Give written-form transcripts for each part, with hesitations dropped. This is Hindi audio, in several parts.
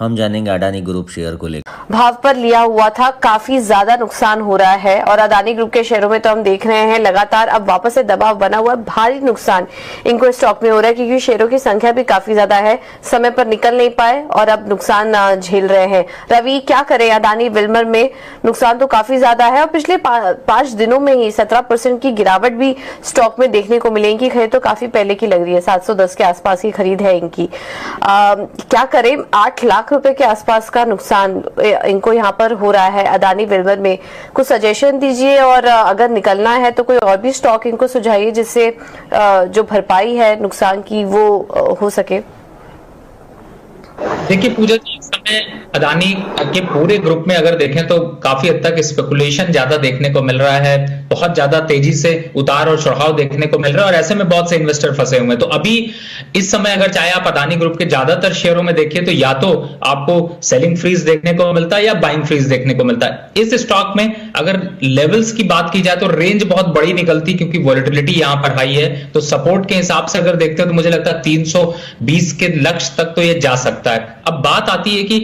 हम जानेंगे अडानी ग्रुप शेयर को लेकर। भाव पर लिया हुआ था, काफी ज्यादा नुकसान हो रहा है और अडानी ग्रुप के शेयरों में तो हम देख रहे हैं लगातार अब वापस से दबाव बना हुआ है, भारी नुकसान इनको स्टॉक में हो रहा है क्योंकि शेयरों की संख्या भी काफी ज्यादा है, समय पर निकल नहीं पाए और अब नुकसान झेल रहे हैं। रवि, क्या करें, अडानी विल्मर में नुकसान तो काफी ज्यादा है और पिछले 5 दिनों में ही 17% की गिरावट भी स्टॉक में देखने को मिलेगी। खरीद तो काफी पहले की लग रही है, 710 के आसपास की खरीद है इनकी। क्या करें, 8 लाख रुपए के आसपास का नुकसान इनको यहाँ पर हो रहा है अडानी विल्मर में। कुछ सजेशन दीजिए और अगर निकलना है तो कोई और भी स्टॉक इनको सुझाइए जिससे जो भरपाई है नुकसान की वो हो सके। देखिए पूजा जी, इस समय अडानी के पूरे ग्रुप में अगर देखें तो काफी हद तक स्पेकुलेशन ज्यादा देखने को मिल रहा है, बहुत ज्यादा तेजी से उतार और चढ़ाव देखने को मिल रहा है और ऐसे में बहुत से इन्वेस्टर फंसे हुए हैं। तो अभी इस समय अगर चाहे आप अडानी ग्रुप के ज्यादातर शेयरों में देखिए तो या तो आपको सेलिंग फ्रीज देखने को मिलता है या बाइंग फ्रीज देखने को मिलता है। इस स्टॉक में अगर लेवल्स की बात की जाए तो रेंज बहुत बड़ी निकलती क्योंकि वॉलिटिलिटी यहाँ पर हाई है। तो सपोर्ट के हिसाब से अगर देखते हो तो मुझे लगता है 320 के लक्ष्य तक तो ये जा सकता है। अब बात आती है कि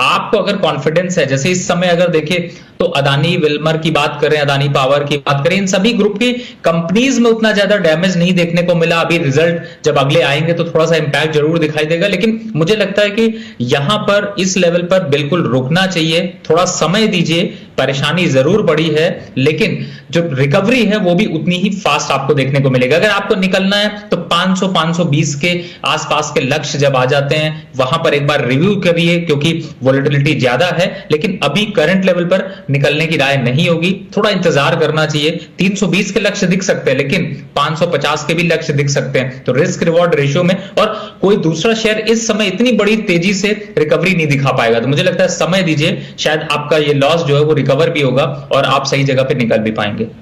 आपको अगर कॉन्फिडेंस है, जैसे इस समय अगर देखें तो अडानी विल्मर की बात करें, अडानी पावर की बात करें, इन सभी ग्रुप की कंपनीज में उतना ज्यादा डैमेज नहीं देखने को मिला। अभी रिजल्ट जब अगले आएंगे तो थोड़ा सा इंपैक्ट जरूर दिखाई देगा, लेकिन मुझे लगता है कि यहां पर इस लेवल पर बिल्कुल रुकना चाहिए। थोड़ा समय दीजिए, परेशानी जरूर बढ़ी है लेकिन जो रिकवरी है वो भी उतनी ही फास्ट आपको देखने को मिलेगा। अगर आपको निकलना है तो 500-520 के आसपास के लक्ष्य जब आ जाते हैं वहां पर एक बार रिव्यू करिए क्योंकि वॉलिटिलिटी ज्यादा है, लेकिन अभी करंट लेवल पर निकलने की राय नहीं होगी, थोड़ा इंतजार करना चाहिए। 320 के लक्ष्य दिख सकते हैं लेकिन 550 के भी लक्ष्य दिख सकते हैं, तो रिस्क रिवॉर्ड रेशियो में और कोई दूसरा शेयर इस समय इतनी बड़ी तेजी से रिकवरी नहीं दिखा पाएगा। तो मुझे लगता है समय दीजिए, शायद आपका ये लॉस जो है वो रिकवर भी होगा और आप सही जगह पे निकल भी पाएंगे।